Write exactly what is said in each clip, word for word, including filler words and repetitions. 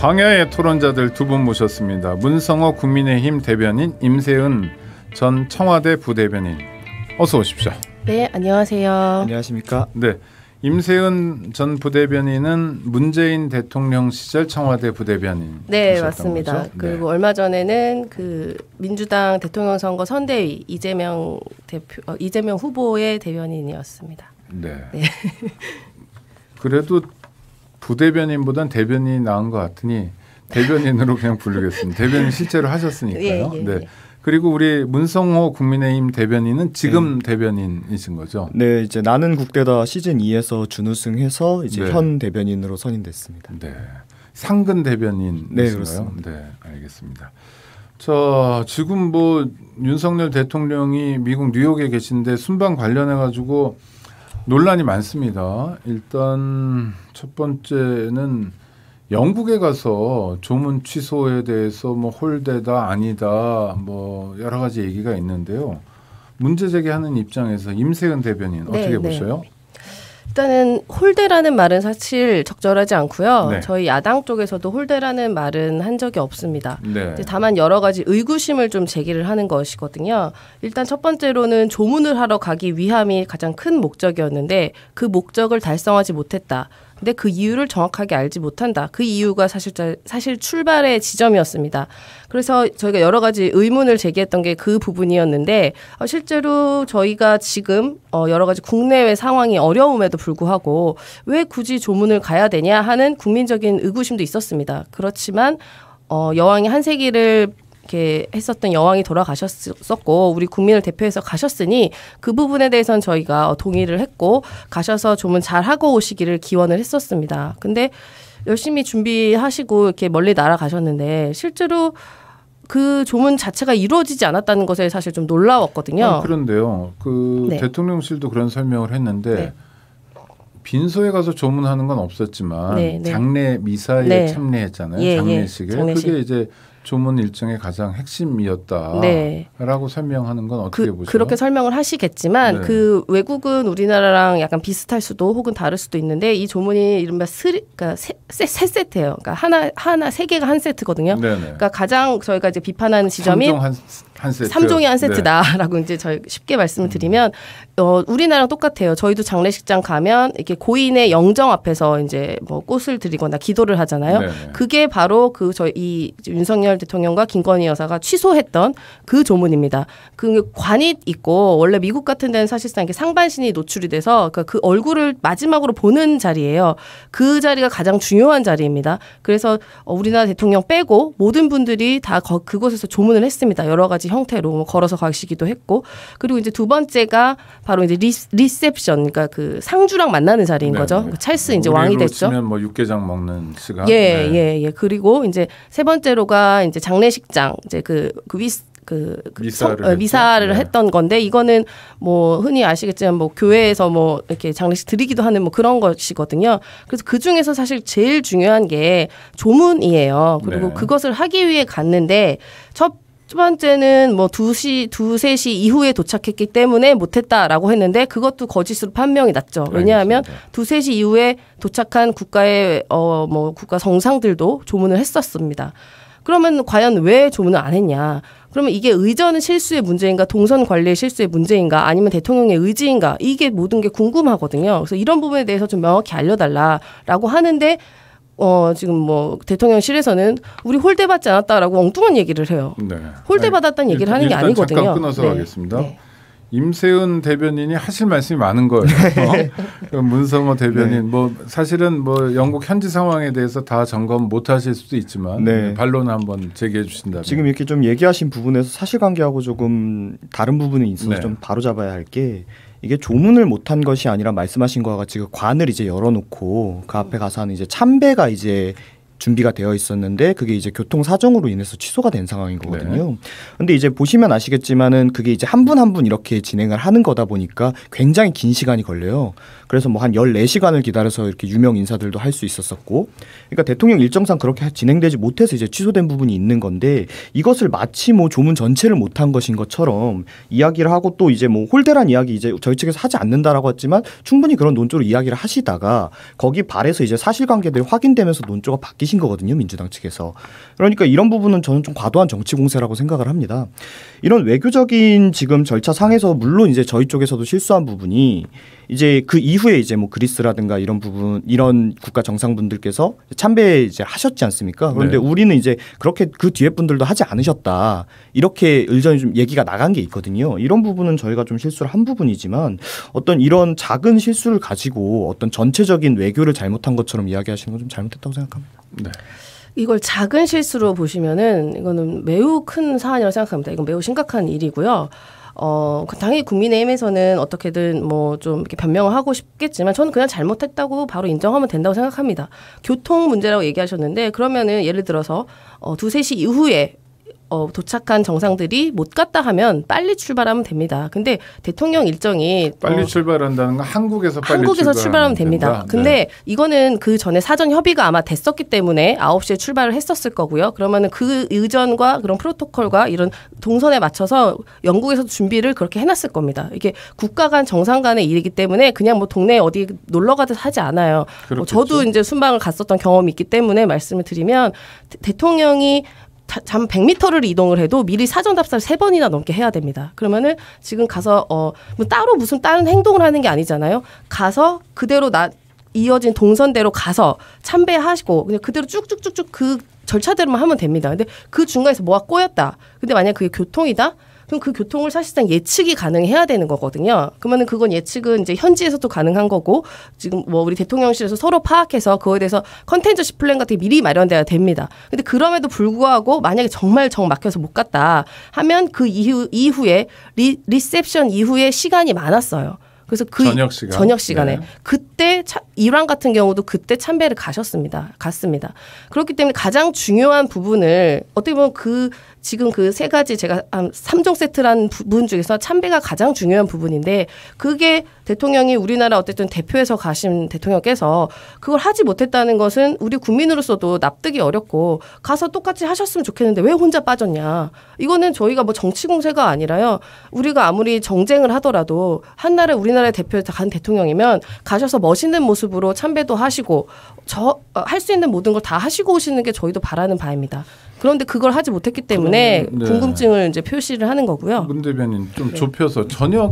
광야의 토론자들 두 분 모셨습니다. 문성어 국민의힘 대변인, 임세은 전 청와대 부대변인, 어서 오십시오. 네, 안녕하세요. 안녕하십니까. 네, 임세은 전 부대변인은 문재인 대통령 시절 청와대 부대변인. 네, 맞습니다. 거죠? 그리고 네. 얼마 전에는 그 민주당 대통령 선거 선대위 이재명 대표 어, 이재명 후보의 대변인이었습니다. 네. 네. 그래도 부대변인보단 대변인이 나은 것 같으니 대변인으로 그냥 부르겠습니다. 대변인 실제로 하셨으니까요. 예, 예, 네. 예. 그리고 우리 문성호 국민의힘 대변인은 지금 네. 대변인이신 거죠? 네, 이제 나는 국대다 시즌 이에서 준우승해서 이제 네. 현 대변인으로 선임됐습니다. 네, 상근 대변인이신가요? 네, 그렇습니다. 네, 알겠습니다. 저 지금 뭐 윤석열 대통령이 미국 뉴욕에 계신데 순방 관련해 가지고 논란이 많습니다. 일단 첫 번째는 영국에 가서 조문 취소에 대해서 뭐 홀대다 아니다 뭐 여러 가지 얘기가 있는데요. 문제 제기하는 입장에서 임세은 대변인 네, 어떻게 네. 보세요? 일단은 홀대라는 말은 사실 적절하지 않고요. 네. 저희 야당 쪽에서도 홀대라는 말은 한 적이 없습니다. 네. 다만 여러 가지 의구심을 좀 제기를 하는 것이거든요. 일단 첫 번째로는 조문을 하러 가기 위함이 가장 큰 목적이었는데 그 목적을 달성하지 못했다. 근데 그 이유를 정확하게 알지 못한다. 그 이유가 사실 사실 출발의 지점이었습니다. 그래서 저희가 여러 가지 의문을 제기했던 게 그 부분이었는데 실제로 저희가 지금 여러 가지 국내외 상황이 어려움에도 불구하고 왜 굳이 조문을 가야 되냐 하는 국민적인 의구심도 있었습니다. 그렇지만 여왕이 한세기를 이렇게 했었던 여왕이 돌아가셨었고 우리 국민을 대표해서 가셨으니 그 부분에 대해서는 저희가 동의를 했고 가셔서 조문 잘하고 오시기를 기원을 했었습니다. 근데 열심히 준비하시고 이렇게 멀리 날아가셨는데 실제로 그 조문 자체가 이루어지지 않았다는 것에 사실 좀 놀라웠거든요. 아, 그런데요. 그 네. 대통령실도 그런 설명을 했는데 네. 빈소에 가서 조문하는 건 없었지만 네, 네. 장례 미사에 네. 참례했잖아요. 예, 장례식에. 예, 장례식. 그게 이제 조문 일정의 가장 핵심이었다라고 네. 설명하는 건 어떻게 그, 보세요? 그렇게 설명을 하시겠지만 네. 그 외국은 우리나라랑 약간 비슷할 수도 혹은 다를 수도 있는데 이 조문이 이른바 스리, 그러니까 세, 세, 세 세트예요. 그러니까 하나 하나 세 개가 한 세트거든요. 네네. 그러니까 가장 저희가 이제 비판하는 지점이 삼종 한, 한 세트. 삼종이 한 세트다라고 네. 이제 저희 쉽게 말씀을 드리면 어, 우리나라랑 똑같아요. 저희도 장례식장 가면 이렇게 고인의 영정 앞에서 이제 뭐 꽃을 드리거나 기도를 하잖아요. 네네. 그게 바로 그 저희 이 윤석열 대통령과 김건희 여사가 취소했던 그 조문입니다. 그 관이 있고 원래 미국 같은 데는 사실상 이렇게 상반신이 노출이 돼서 그 얼굴을 마지막으로 보는 자리예요. 그 자리가 가장 중요한 자리입니다. 그래서 우리나라 대통령 빼고 모든 분들이 다 거, 그곳에서 조문을 했습니다. 여러 가지 형태로 뭐 걸어서 가시기도 했고 그리고 이제 두 번째가 바로 이제 리, 리셉션 그러니까 그 상주랑 만나는 자리인 네네. 거죠. 찰스 이제 왕이 됐죠. 치면 뭐 육개장 먹는 시간. 예, 네. 예, 예. 그리고 이제 세 번째로가 이제 장례식장 이제 그 그 위스 그, 그 미사를, 성, 미사를 네. 했던 건데 이거는 뭐 흔히 아시겠지만 뭐 교회에서 뭐 이렇게 장례식 드리기도 하는 뭐 그런 것이거든요. 그래서 그 중에서 사실 제일 중요한 게 조문이에요. 그리고 네. 그것을 하기 위해 갔는데 첫 첫 번째는 뭐 두 시, 두, 세 시 이후에 도착했기 때문에 못했다라고 했는데 그것도 거짓으로 판명이 났죠. 왜냐하면 두, 세 시 이후에 도착한 국가의 어, 뭐 국가 정상들도 조문을 했었습니다. 그러면 과연 왜 조문을 안 했냐? 그러면 이게 의전 실수의 문제인가 동선 관리의 실수의 문제인가 아니면 대통령의 의지인가 이게 모든 게 궁금하거든요. 그래서 이런 부분에 대해서 좀 명확히 알려달라라고 하는데 어 지금 뭐 대통령실에서는 우리 홀대 받지 않았다라고 엉뚱한 얘기를 해요. 네. 홀대 받았다는 얘기를 하는 게 아니거든요. 잠깐 끊어서 네. 하겠습니다. 네. 임세은 대변인이 하실 말씀이 많은 거예요. 어? 문성호 대변인 네. 뭐 사실은 뭐 영국 현지 상황에 대해서 다 점검 못 하실 수도 있지만 네. 반론을 한번 제기해 주신다면 지금 이렇게 좀 얘기하신 부분에서 사실관계하고 조금 다른 부분이 있어서 네. 좀 바로잡아야 할 게 이게 조문을 못한 것이 아니라 말씀하신 것과 같이 그 관을 이제 열어놓고 그 앞에 가서 하는 이제 참배가 이제 준비가 되어 있었는데 그게 이제 교통 사정으로 인해서 취소가 된 상황인 거거든요. 네. 근데 이제 보시면 아시겠지만은 그게 이제 한 분 한 분 이렇게 진행을 하는 거다 보니까 굉장히 긴 시간이 걸려요. 그래서 뭐 한 열네 시간을 기다려서 이렇게 유명 인사들도 할 수 있었었고 그러니까 대통령 일정상 그렇게 진행되지 못해서 이제 취소된 부분이 있는 건데 이것을 마치 뭐 조문 전체를 못한 것인 것처럼 이야기를 하고 또 이제 뭐 홀대란 이야기 이제 저희 측에서 하지 않는다라고 했지만 충분히 그런 논조로 이야기를 하시다가 거기 발에서 이제 사실관계들이 확인되면서 논조가 바뀌 아니신 거거든요, 민주당 측에서. 그러니까 이런 부분은 저는 좀 과도한 정치 공세라고 생각을 합니다. 이런 외교적인 지금 절차 상에서 물론 이제 저희 쪽에서도 실수한 부분이 이제 그 이후에 이제 뭐 그리스라든가 이런 부분 이런 국가 정상분들께서 참배 이제 하셨지 않습니까? 그런데 네. 우리는 이제 그렇게 그 뒤에 분들도 하지 않으셨다 이렇게 의전이 좀 얘기가 나간 게 있거든요. 이런 부분은 저희가 좀 실수를 한 부분이지만 어떤 이런 작은 실수를 가지고 어떤 전체적인 외교를 잘못한 것처럼 이야기하시는 건 좀 잘못했다고 생각합니다. 네. 이걸 작은 실수로 보시면은 이거는 매우 큰 사안이라고 생각합니다. 이건 매우 심각한 일이고요. 어, 당연히 국민의힘에서는 어떻게든 뭐 좀 이렇게 변명을 하고 싶겠지만 저는 그냥 잘못했다고 바로 인정하면 된다고 생각합니다. 교통 문제라고 얘기하셨는데 그러면은 예를 들어서 어, 두세 시 이후에 어, 도착한 정상들이 못 갔다 하면 빨리 출발하면 됩니다. 근데 대통령 일정이 빨리 어, 출발한다는 건 한국에서 빨리 한국에서 출발하면 됩니다. 된다? 근데 네. 이거는 그 전에 사전 협의가 아마 됐었기 때문에 아홉 시에 출발을 했었을 거고요. 그러면은 그 의전과 그런 프로토콜과 이런 동선에 맞춰서 영국에서도 준비를 그렇게 해놨을 겁니다. 이게 국가 간 정상 간의 일이기 때문에 그냥 뭐 동네 어디 놀러 가듯 하지 않아요. 뭐 저도 이제 순방을 갔었던 경험이 있기 때문에 말씀을 드리면 대, 대통령이 잠 백 미터를 이동을 해도 미리 사전 답사를 세 번이나 넘게 해야 됩니다. 그러면은 지금 가서 어, 뭐 따로 무슨 다른 행동을 하는 게 아니잖아요. 가서 그대로 나 이어진 동선대로 가서 참배하시고 그냥 그대로 쭉쭉쭉쭉 그 절차대로만 하면 됩니다. 근데 그 중간에서 뭐가 꼬였다. 근데 만약 그게 교통이다. 그럼 그 교통을 사실상 예측이 가능해야 되는 거거든요. 그러면은 그건 예측은 이제 현지에서도 가능한 거고 지금 뭐 우리 대통령실에서 서로 파악해서 그거에 대해서 컨텐저시 플랜 같은 게 미리 마련돼야 됩니다. 근데 그럼에도 불구하고 만약에 정말 정 막혀서 못 갔다 하면 그 이후 이후에 리, 리셉션 이후에 시간이 많았어요. 그래서 그 저녁 시간. 저녁 시간에 네. 그때 차, 이란 같은 경우도 그때 참배를 가셨습니다. 갔습니다. 그렇기 때문에 가장 중요한 부분을 어떻게 보면 그 지금 그 세 가지 제가 한 삼 종 세트라는 부분 중에서 참배가 가장 중요한 부분인데 그게 대통령이 우리나라 어쨌든 대표해서 가신 대통령께서 그걸 하지 못했다는 것은 우리 국민으로서도 납득이 어렵고 가서 똑같이 하셨으면 좋겠는데 왜 혼자 빠졌냐. 이거는 저희가 뭐 정치 공세가 아니라요. 우리가 아무리 정쟁을 하더라도 한 나라 우리나라의 대표해서 간 대통령이면 가셔서 멋있는 모습으로 참배도 하시고 저 할 수 있는 모든 걸 다 하시고 오시는 게 저희도 바라는 바입니다. 그런데 그걸 하지 못했기 때문에 그럼, 네. 궁금증을 이제 표시를 하는 거고요. 문 대변인 좀 좁혀서 저녁에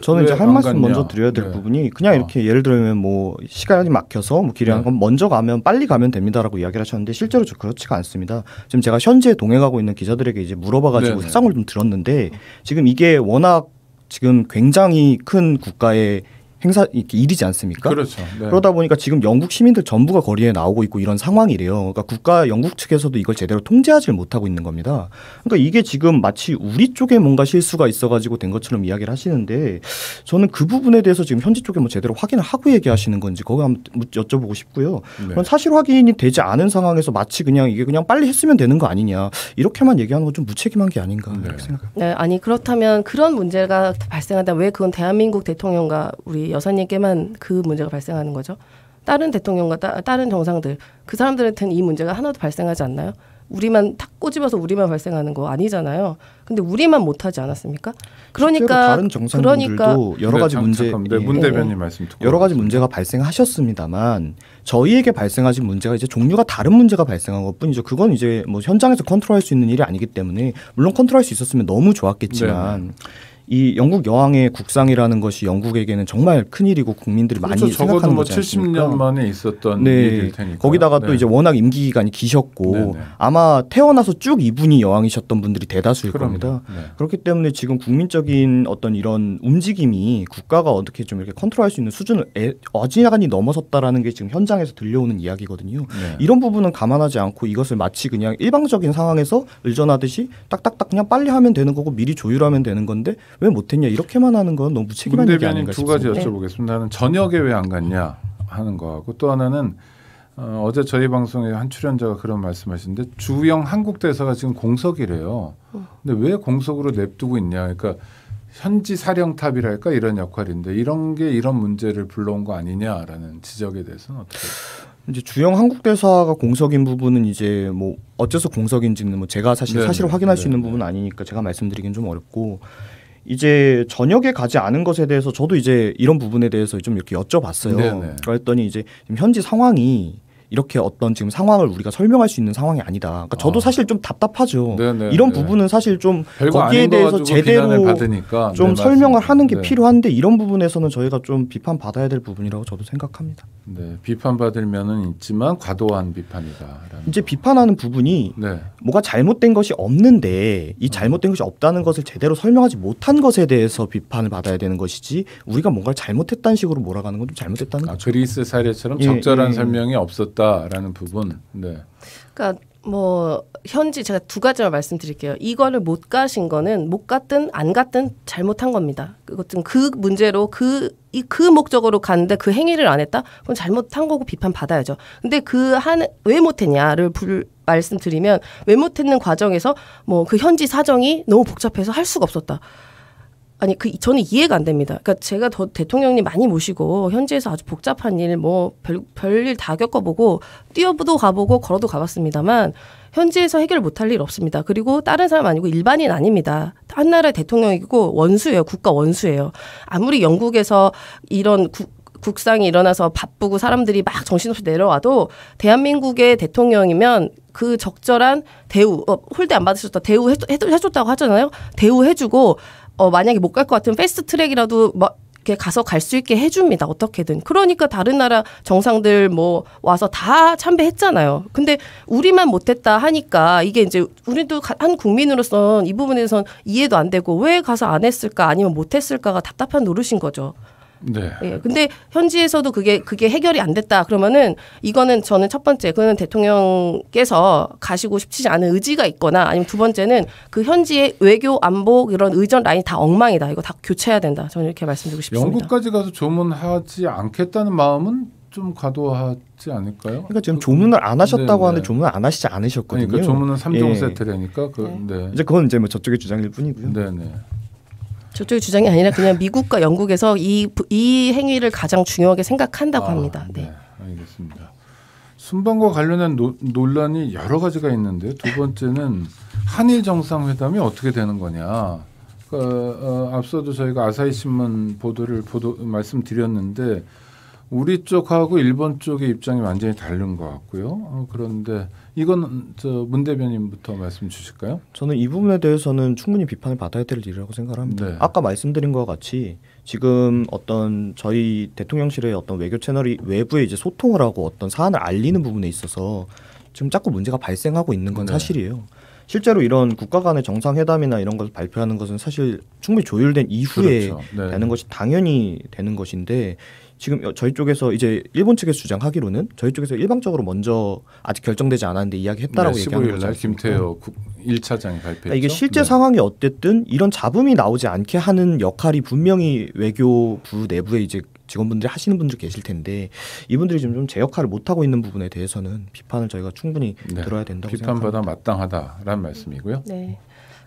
저는 이제 할 말씀 먼저 드려야 될 네. 부분이 그냥 어. 이렇게 예를 들면 뭐 시간이 막혀서 뭐 길이 한 건 네. 먼저 가면 빨리 가면 됩니다라고 이야기를 하셨는데 실제로 저 그렇지가 않습니다. 지금 제가 현지에 동행하고 있는 기자들에게 이제 물어봐가지고 사정을 좀 들었는데 지금 이게 워낙 지금 굉장히 큰 국가의 행사 이렇게 일이지 않습니까? 그렇죠. 네. 그러다 보니까 지금 영국 시민들 전부가 거리에 나오고 있고 이런 상황이래요. 그러니까 국가 영국 측에서도 이걸 제대로 통제하지 못하고 있는 겁니다. 그러니까 이게 지금 마치 우리 쪽에 뭔가 실수가 있어가지고 된 것처럼 이야기를 하시는데 저는 그 부분에 대해서 지금 현지 쪽에 뭐 제대로 확인을 하고 얘기하시는 건지 그거 한번 여쭤보고 싶고요. 네. 그럼 사실 확인이 되지 않은 상황에서 마치 그냥 이게 그냥 빨리 했으면 되는 거 아니냐 이렇게만 얘기하는 건 좀 무책임한 게 아닌가 네. 이렇게 생각합니다. 네, 아니 그렇다면 그런 문제가 발생한다면 왜 그건 대한민국 대통령과 우리 여사님께만 그 문제가 발생하는 거죠. 다른 대통령과 따, 다른 정상들 그 사람들한테는 이 문제가 하나도 발생하지 않나요? 우리만 탁 꼬집어서 우리만 발생하는 거 아니잖아요. 근데 우리만 못하지 않았습니까? 그러니까 다른 정상분들도 그러니까, 여러 가지 네, 문제 네, 문 대변인 말씀 듣고 여러 가지 문제가 발생하셨습니다만 저희에게 발생하신 문제가 이제 종류가 다른 문제가 발생한 것뿐이죠. 그건 이제 뭐 현장에서 컨트롤할 수 있는 일이 아니기 때문에 물론 컨트롤할 수 있었으면 너무 좋았겠지만. 네. 이 영국 여왕의 국상이라는 것이 영국에게는 정말 큰일이고 국민들이 그렇죠, 많이 생각하는 거지 않습니까? 적어도 뭐 칠십 년 만에 있었던 네, 일일 테니까. 거기다가 네. 또 이제 워낙 임기 기간이 기셨고 네, 네. 아마 태어나서 쭉 이분이 여왕이셨던 분들이 대다수일 그럼요. 겁니다. 네. 그렇기 때문에 지금 국민적인 어떤 이런 움직임이 국가가 어떻게 좀 이렇게 컨트롤할 수 있는 수준을 애, 어지간히 넘어섰다라는 게 지금 현장에서 들려오는 이야기거든요. 네. 이런 부분은 감안하지 않고 이것을 마치 그냥 일방적인 상황에서 의전하듯이 딱딱딱 그냥 빨리 하면 되는 거고 미리 조율하면 되는 건데 왜 못했냐 이렇게만 하는 건 너무 무책임한 얘기 아닌가 싶습니다. 두 가지 여쭤보겠습니다. 네. 하나는 저녁에 왜 안 갔냐 하는 거하고 또 하나는 어, 어제 저희 방송에 한 출연자가 그런 말씀하시는데 주호영 한국 대사가 지금 공석이래요. 근데 왜 공석으로 냅두고 있냐. 그러니까 현지 사령탑이랄까 이런 역할인데 이런 게 이런 문제를 불러온 거 아니냐라는 지적에 대해서는 어떻게 이제 주영 한국 대사가 공석인 부분은 이제 뭐 어째서 공석인지는 뭐 제가 사실 네네. 사실을 확인할 네네. 수 있는 부분은 아니니까 제가 말씀드리긴 좀 어렵고. 이제 저녁에 가지 않은 것에 대해서 저도 이제 이런 부분에 대해서 좀 이렇게 여쭤봤어요. 네네. 그랬더니 이제 현지 상황이 이렇게 어떤 지금 상황을 우리가 설명할 수 있는 상황이 아니다. 그러니까 저도 아. 사실 좀 답답하죠. 네네, 이런 네네. 부분은 사실 좀 거기에 대해서 제대로 받으니까. 좀 네, 설명을 맞습니다. 하는 게 네. 필요한데 이런 부분에서는 저희가 좀 비판받아야 될 부분이라고 저도 생각합니다. 네, 비판받을면은 있지만 과도한 비판이다. 이제 비판하는 부분이 네. 뭐가 잘못된 것이 없는데 이 잘못된 것이 없다는 것을 제대로 설명하지 못한 것에 대해서 비판을 받아야 되는 것이지 우리가 뭔가를 잘못했다는 식으로 몰아가는 건 좀 잘못했다는 아, 거죠. 그리스 사례처럼 예, 적절한 예. 설명이 없었다라는 부분. 네. 그러니까 뭐 현지 제가 두 가지만 말씀드릴게요. 이거를 못 가신 거는 못 갔든 안 갔든 잘못한 겁니다. 그것은 그 문제로 그 이 그 목적으로 갔는데 그 행위를 안 했다? 그건 잘못한 거고 비판 받아야죠. 근데 그 한 왜 못했냐를 불 말씀드리면 왜 못했는 과정에서 뭐 그 현지 사정이 너무 복잡해서 할 수가 없었다. 아니 그 저는 이해가 안 됩니다. 그러니까 제가 더 대통령님 많이 모시고 현지에서 아주 복잡한 일 뭐 별 별일 다 겪어보고 뛰어도 가보고 걸어도 가봤습니다만 현지에서 해결 못할 일 없습니다. 그리고 다른 사람 아니고 일반인 아닙니다. 한 나라의 대통령이고 원수예요. 국가 원수예요. 아무리 영국에서 이런 구, 국상이 일어나서 바쁘고 사람들이 막 정신없이 내려와도 대한민국의 대통령이면 그 적절한 대우 어, 홀대 안 받으셨다 대우 해, 해, 해줬다고 하잖아요. 대우해주고 어, 만약에 못 갈 것 같으면 패스트트랙이라도 막 이렇게 가서 갈 수 있게 해줍니다. 어떻게든. 그러니까 다른 나라 정상들 뭐 와서 다 참배했잖아요. 근데 우리만 못했다 하니까 이게 이제 우리도 한 국민으로서는 이 부분에선 이해도 안 되고 왜 가서 안 했을까 아니면 못했을까가 답답한 노릇인 거죠. 네. 예, 근데 현지에서도 그게 그게 해결이 안 됐다. 그러면은 이거는 저는 첫 번째, 그는 대통령께서 가시고 싶지 않은 의지가 있거나 아니면 두 번째는 그 현지의 외교 안보 이런 의전 라인이 다 엉망이다. 이거 다 교체해야 된다. 저는 이렇게 말씀드리고 싶습니다. 영국까지 가서 조문하지 않겠다는 마음은 좀 과도하지 않을까요? 그러니까 지금 조문을 안 하셨다고 네, 하는데 네. 조문을 안 하시지 않으셨거든요. 그러니까 조문은 삼 종 예. 세트라니까. 그, 네. 이제 그건 이제 뭐 저쪽의 주장일 뿐이고요. 네, 네. 저쪽의 주장이 아니라 그냥 미국과 영국에서 이, 이 행위를 가장 중요하게 생각한다고 아, 합니다. 네. 네, 알겠습니다. 순방과 관련한 노, 논란이 여러 가지가 있는데 두 번째는 한일 정상회담이 어떻게 되는 거냐. 그러니까, 어, 앞서도 저희가 아사히 신문 보도를 보도, 말씀드렸는데 우리 쪽하고 일본 쪽의 입장이 완전히 다른 것 같고요. 어, 그런데 이건 저 문 대변인부터 말씀 주실까요? 저는 이 부분에 대해서는 충분히 비판을 받아야 될 일이라고 생각합니다. 네. 아까 말씀드린 것과 같이 지금 어떤 저희 대통령실의 어떤 외교 채널이 외부에 이제 소통을 하고 어떤 사안을 알리는 부분에 있어서 지금 자꾸 문제가 발생하고 있는 건 네. 사실이에요. 실제로 이런 국가 간의 정상회담이나 이런 것을 발표하는 것은 사실 충분히 조율된 이후에 그렇죠. 네. 되는 것이 당연히 되는 것인데 지금 저희 쪽에서 이제 일본 측에서 주장하기로는 저희 쪽에서 일방적으로 먼저 아직 결정되지 않았는데 이야기했다라고 네, 얘기하는 거죠. 김태효 일 차장이 발표했죠. 그러니까 이게 실제 네. 상황이 어쨌든 이런 잡음이 나오지 않게 하는 역할이 분명히 외교부 내부에 이제 직원분들이 하시는 분들 계실 텐데 이분들이 지금 좀 제 역할을 못하고 있는 부분에 대해서는 비판을 저희가 충분히 네, 들어야 된다고 생각합니다. 비판받아 마땅하다라는 말씀이고요. 네.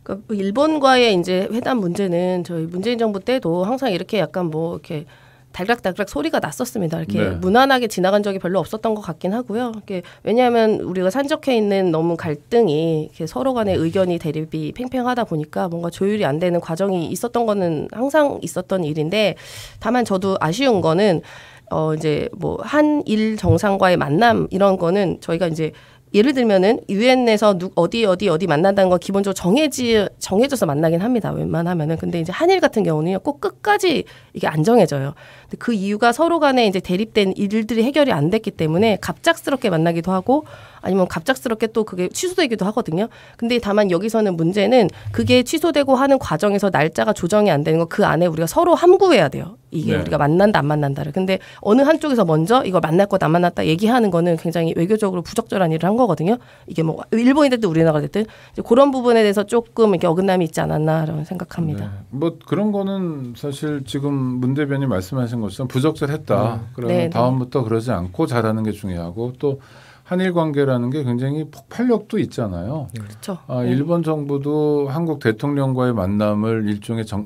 그러니까 일본과의 이제 회담 문제는 저희 문재인 정부 때도 항상 이렇게 약간 뭐 이렇게 달락달락 소리가 났었습니다. 이렇게 네. 무난하게 지나간 적이 별로 없었던 것 같긴 하고요. 이게 왜냐하면 우리가 산적해 있는 너무 갈등이 이렇게 서로 간의 의견이 대립이 팽팽하다 보니까 뭔가 조율이 안 되는 과정이 있었던 거는 항상 있었던 일인데 다만 저도 아쉬운 거는 어 이제 뭐 한일 정상과의 만남 이런 거는 저희가 이제 예를 들면은 유엔에서 누, 어디 어디 어디 만난다는 건 기본적으로 정해지 정해져서 만나긴 합니다. 웬만하면은 근데 이제 한일 같은 경우는 꼭 끝까지 이게 안 정해져요. 근데 그 이유가 서로 간에 이제 대립된 일들이 해결이 안 됐기 때문에 갑작스럽게 만나기도 하고 아니면 갑작스럽게 또 그게 취소되기도 하거든요. 근데 다만 여기서는 문제는 그게 취소되고 하는 과정에서 날짜가 조정이 안 되는 거 그 안에 우리가 서로 함구해야 돼요. 이게 네. 우리가 만난다 안 만난다를. 근데 어느 한쪽에서 먼저 이걸 만날 거다 안 만났다 얘기하는 거는 굉장히 외교적으로 부적절한 일을 한 거거든요. 이게 뭐 일본이 됐든 우리나라가 됐든 이제 그런 부분에 대해서 조금 이렇게 어긋남이 있지 않았나라고 생각합니다. 네. 뭐 그런 거는 사실 지금 문 대변인 말씀하신 것처럼 부적절했다. 네. 그러면 네, 다음부터 네. 그러지 않고 잘하는 게 중요하고 또 한일 관계라는 게 굉장히 폭발력도 있잖아요. 네. 그렇죠. 아, 일본 정부도 한국 대통령과의 만남을 일종의 정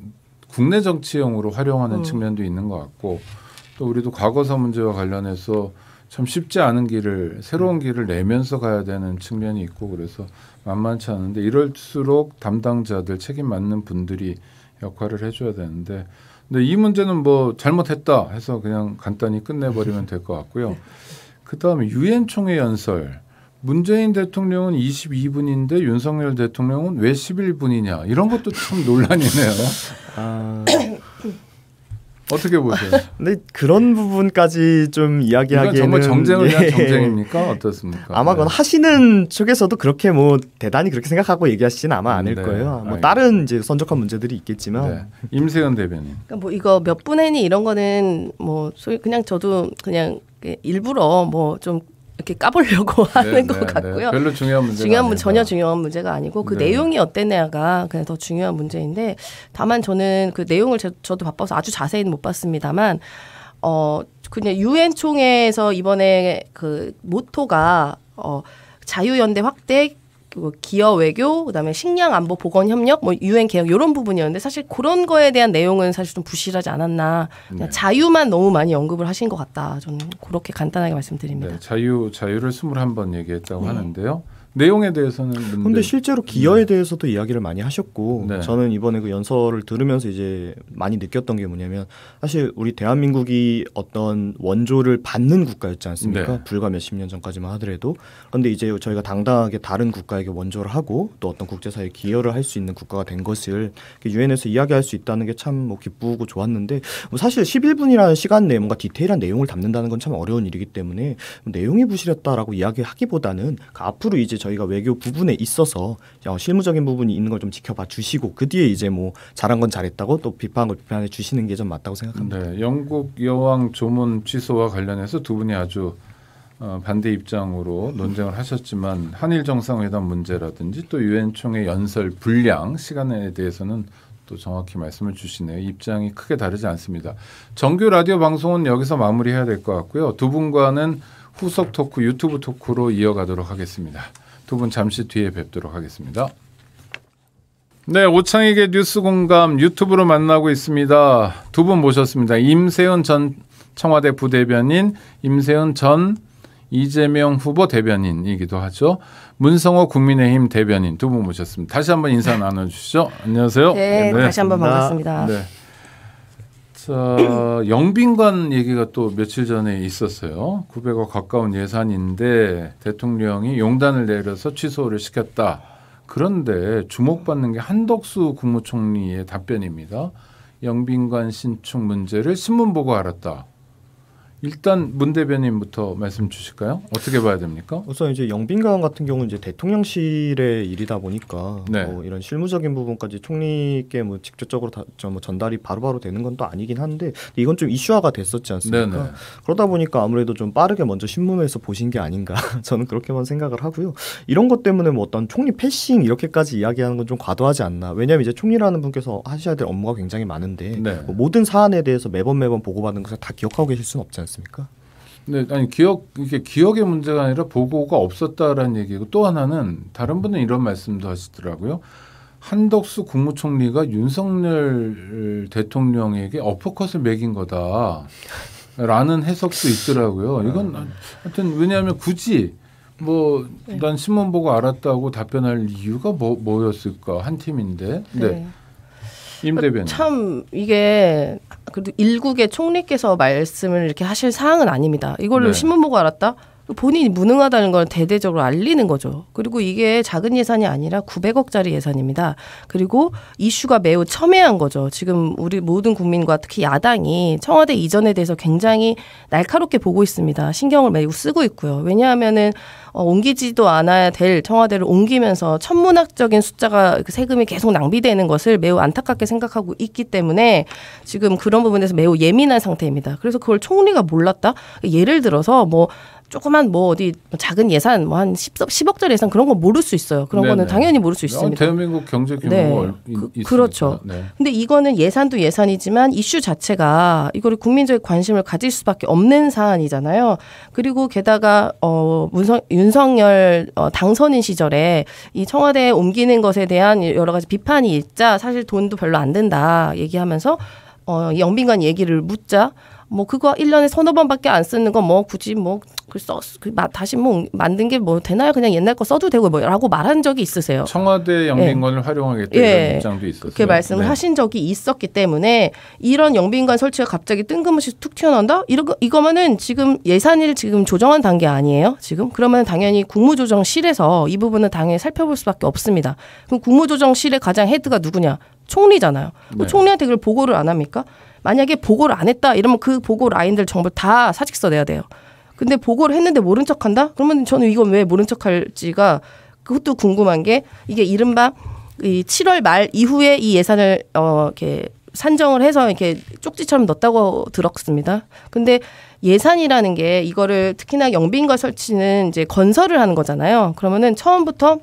국내 정치용으로 활용하는 음. 측면도 있는 것 같고 또 우리도 과거사 문제와 관련해서 참 쉽지 않은 길을 새로운 길을 내면서 가야 되는 측면이 있고 그래서 만만치 않은데 이럴수록 담당자들 책임 맞는 분들이 역할을 해줘야 되는데 근데 이 문제는 뭐 잘못했다 해서 그냥 간단히 끝내버리면 될 것 같고요. 그다음에 유엔 총회 연설. 문재인 대통령은 이십이 분인데 윤석열 대통령은 왜 십일 분이냐. 이런 것도 참 논란이네요. 아... 어떻게 보세요? 근데 그런 부분까지 좀 이야기하기에는 정말 정쟁을 위한 예. 정쟁입니까? 어떻습니까? 아마 그건 네. 하시는 쪽에서도 그렇게 뭐 대단히 그렇게 생각하고 얘기하시진 아마 않을 네. 거예요. 뭐 알겠습니다. 다른 이제 선적한 문제들이 있겠지만 네. 임세은 대변인. 그러니까 뭐 이거 몇 분이니 이런 거는 뭐 소위 그냥 저도 그냥 일부러 뭐 좀 이렇게 까보려고 네, 하는 네, 것 같고요. 네. 별로 중요한 문제가 중요한 문, 전혀 중요한 문제가 아니고 그 네. 내용이 어땠냐가 그냥 더 중요한 문제인데 다만 저는 그 내용을 저, 저도 바빠서 아주 자세히는 못 봤습니다만 어 그냥 유엔 총회에서 이번에 그 모토가 어 자유연대 확대 기업 외교 그다음에 식량 안보 보건 협력 뭐 유엔 개혁 이런 부분이었는데 사실 그런 거에 대한 내용은 사실 좀 부실하지 않았나 그냥 네. 자유만 너무 많이 언급을 하신 것 같다 저는 그렇게 간단하게 말씀드립니다. 네, 자유 자유를 스물한 번 얘기했다고 네. 하는데요. 내용에 대해서는 근데, 근데 실제로 기여에 네. 대해서도 이야기를 많이 하셨고 네. 저는 이번에 그 연설을 들으면서 이제 많이 느꼈던 게 뭐냐면 사실 우리 대한민국이 어떤 원조를 받는 국가였지 않습니까? 네. 불과 몇십 년 전까지만 하더라도 그런데 이제 저희가 당당하게 다른 국가에게 원조를 하고 또 어떤 국제사회에 기여를 할 수 있는 국가가 된 것을 유엔에서 이야기할 수 있다는 게 참 뭐 기쁘고 좋았는데 뭐 사실 십일 분이라는 시간 내에 뭔가 디테일한 내용을 담는다는 건 참 어려운 일이기 때문에 내용이 부실했다라고 이야기하기보다는 그 앞으로 이제 저희가 외교 부분에 있어서 실무적인 부분이 있는 걸 좀 지켜봐 주시고 그 뒤에 이제 뭐 잘한 건 잘했다고 또 비판한 걸 비판해 주시는 게 좀 맞다고 생각합니다. 네, 영국 여왕 조문 취소와 관련해서 두 분이 아주 반대 입장으로 논쟁을 하셨지만 한일 정상회담 문제라든지 또 유엔 총회 연설 분량 시간에 대해서는 또 정확히 말씀을 주시네요. 입장이 크게 다르지 않습니다. 정규 라디오 방송은 여기서 마무리해야 될 것 같고요. 두 분과는 후속 토크, 유튜브 토크로 이어가도록 하겠습니다. 두 분 잠시 뒤에 뵙도록 하겠습니다. 네, 오창익의 뉴스공감 유튜브로 만나고 있습니다. 두 분 모셨습니다. 임세은 전 청와대 부대변인, 임세은 전 이재명 후보 대변인이기도 하죠. 문성호 국민의힘 대변인 두 분 모셨습니다. 다시 한번 인사 나눠주시죠. 안녕하세요. 네, 네. 다시 한번 반갑습니다. 네. 자, 영빈관 얘기가 또 며칠 전에 있었어요. 구백억 가까운 예산인데 대통령이 용단을 내려서 취소를 시켰다. 그런데 주목받는 게 한덕수 국무총리의 답변입니다. 영빈관 신축 문제를 신문 보고 알았다. 일단 문 대변인부터 말씀 주실까요? 어떻게 봐야 됩니까? 우선 이제 영빈관 같은 경우는 이제 대통령실의 일이다 보니까 네. 뭐 이런 실무적인 부분까지 총리께 뭐 직접적으로 다 뭐 전달이 바로바로 되는 건 또 아니긴 한데 이건 좀 이슈화가 됐었지 않습니까? 네네. 그러다 보니까 아무래도 좀 빠르게 먼저 신문에서 보신 게 아닌가 저는 그렇게만 생각을 하고요. 이런 것 때문에 뭐 어떤 총리 패싱 이렇게까지 이야기하는 건 좀 과도하지 않나. 왜냐하면 이제 총리라는 분께서 하셔야 될 업무가 굉장히 많은데 네. 뭐 모든 사안에 대해서 매번 매번 보고받는 것을 다 기억하고 계실 수는 없지 않습니까? 습니까? 네, 아니 기억 이게 기억의 문제가 아니라 보고가 없었다라는 얘기고 또 하나는 다른 분은 이런 말씀도 하시더라고요. 한덕수 국무총리가 윤석열 대통령에게 어퍼컷을 매긴 거다라는 해석도 있더라고요. 이건 하여튼 왜냐하면 굳이 뭐 난 신문 보고 알았다고 답변할 이유가 뭐 뭐였을까 한 팀인데. 네. 네. 임 대변인. 참 이게 그래도 일국의 총리께서 말씀을 이렇게 하실 사항은 아닙니다. 이걸로 네. 신문 보고 알았다? 본인이 무능하다는 걸 대대적으로 알리는 거죠. 그리고 이게 작은 예산이 아니라 구백억짜리 예산입니다. 그리고 이슈가 매우 첨예한 거죠. 지금 우리 모든 국민과 특히 야당이 청와대 이전에 대해서 굉장히 날카롭게 보고 있습니다. 신경을 매우 쓰고 있고요. 왜냐하면은 어, 옮기지도 않아야 될 청와대를 옮기면서 천문학적인 숫자가 세금이 계속 낭비되는 것을 매우 안타깝게 생각하고 있기 때문에 지금 그런 부분에서 매우 예민한 상태입니다. 그래서 그걸 총리가 몰랐다? 예를 들어서 뭐 조그만 뭐 어디 작은 예산 뭐 한 십억짜리 예산 그런 건 모를 수 있어요. 그런 네네. 거는 당연히 모를 수 있습니다. 대한민국 경제 규모가 네. 그, 있습니다. 그렇죠. 네. 근데 이거는 예산도 예산이지만 이슈 자체가 이거를 국민적인 관심을 가질 수밖에 없는 사안이잖아요. 그리고 게다가 어, 문성, 윤석열 어, 당선인 시절에 이 청와대에 옮기는 것에 대한 여러 가지 비판이 있자 사실 돈도 별로 안 된다 얘기하면서 어, 영빈관 얘기를 묻자 뭐 그거 일 년에 서너 번밖에 안 쓰는 거 뭐 굳이 뭐 그 써 그 다시 뭐 만든 게 뭐 되나요? 그냥 옛날 거 써도 되고 뭐라고 말한 적이 있으세요. 청와대 영빈관을 예. 활용하겠다 이런 예. 입장도 있었어요. 그렇게 말씀하신 네. 적이 있었기 때문에 이런 영빈관 설치가 갑자기 뜬금없이 툭 튀어나온다? 이거 이거면은 지금 예산을 지금 조정한 단계 아니에요? 지금 그러면 당연히 국무조정실에서 이 부분은 당연히 살펴볼 수밖에 없습니다. 그럼 국무조정실의 가장 헤드가 누구냐? 총리잖아요. 네. 그 총리한테 그걸 보고를 안 합니까? 만약에 보고를 안 했다 이러면 그 보고 라인들 정보를 다 사직서 내야 돼요. 근데 보고를 했는데 모른 척한다? 그러면 저는 이건 왜 모른 척할지가 그것도 궁금한 게 이게 이른바 이 칠월 말 이후에 이 예산을 어 이렇게 산정을 해서 이렇게 쪽지처럼 넣었다고 들었습니다. 근데 예산이라는 게 이거를 특히나 영빈관 설치는 이제 건설을 하는 거잖아요. 그러면은 처음부터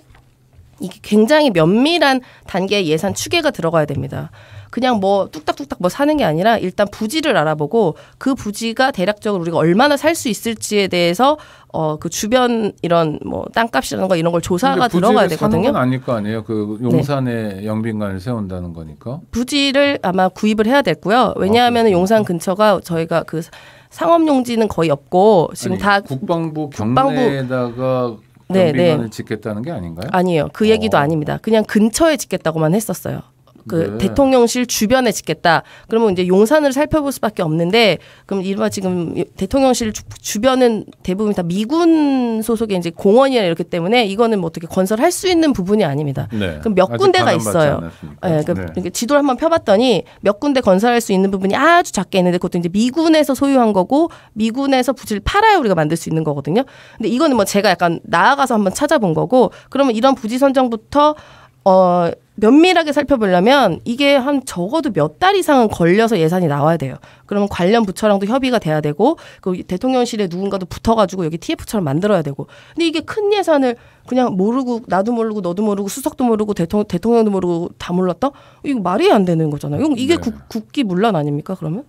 이게 굉장히 면밀한 단계의 예산 추계가 들어가야 됩니다. 그냥 뭐 뚝딱뚝딱 뭐 사는 게 아니라 일단 부지를 알아보고 그 부지가 대략적으로 우리가 얼마나 살 수 있을지에 대해서 어 그 주변 이런 뭐 땅값이라는 거 이런 걸 조사가 들어가야 되거든요. 부지를 사는 건 아닐 거 아니에요. 그 용산에 네. 영빈관을 세운다는 거니까. 부지를 아마 구입을 해야 됐고요. 왜냐하면 아, 용산 근처가 저희가 그 상업용지는 거의 없고 지금 아니, 다 국방부 경내에다가 영빈관을 네, 네. 짓겠다는 게 아닌가요? 아니에요. 그 얘기도 어. 아닙니다. 그냥 근처에 짓겠다고만 했었어요. 그 네. 대통령실 주변에 짓겠다. 그러면 이제 용산을 살펴볼 수밖에 없는데 그럼 이른바 지금 대통령실 주, 주변은 대부분 다 미군 소속의 이제 공원이나 이렇기 때문에 이거는 뭐 어떻게 건설할 수 있는 부분이 아닙니다. 네. 그럼 몇 군데가 있어요. 네, 그러니까 네. 지도를 한번 펴봤더니 몇 군데 건설할 수 있는 부분이 아주 작게 있는데 그것도 이제 미군에서 소유한 거고 미군에서 부지를 팔아야 우리가 만들 수 있는 거거든요. 근데 이거는 뭐 제가 약간 나아가서 한번 찾아본 거고 그러면 이런 부지 선정부터 어. 면밀하게 살펴보려면 이게 한 적어도 몇 달 이상은 걸려서 예산이 나와야 돼요. 그러면 관련 부처랑도 협의가 돼야 되고 그 대통령실에 누군가도 붙어가지고 여기 티에프처럼 만들어야 되고 근데 이게 큰 예산을 그냥 모르고 나도 모르고 너도 모르고 수석도 모르고 대통령, 대통령도 모르고 다 몰랐다? 이거 말이 안 되는 거잖아요. 이게 네. 국, 국기문란 아닙니까 그러면?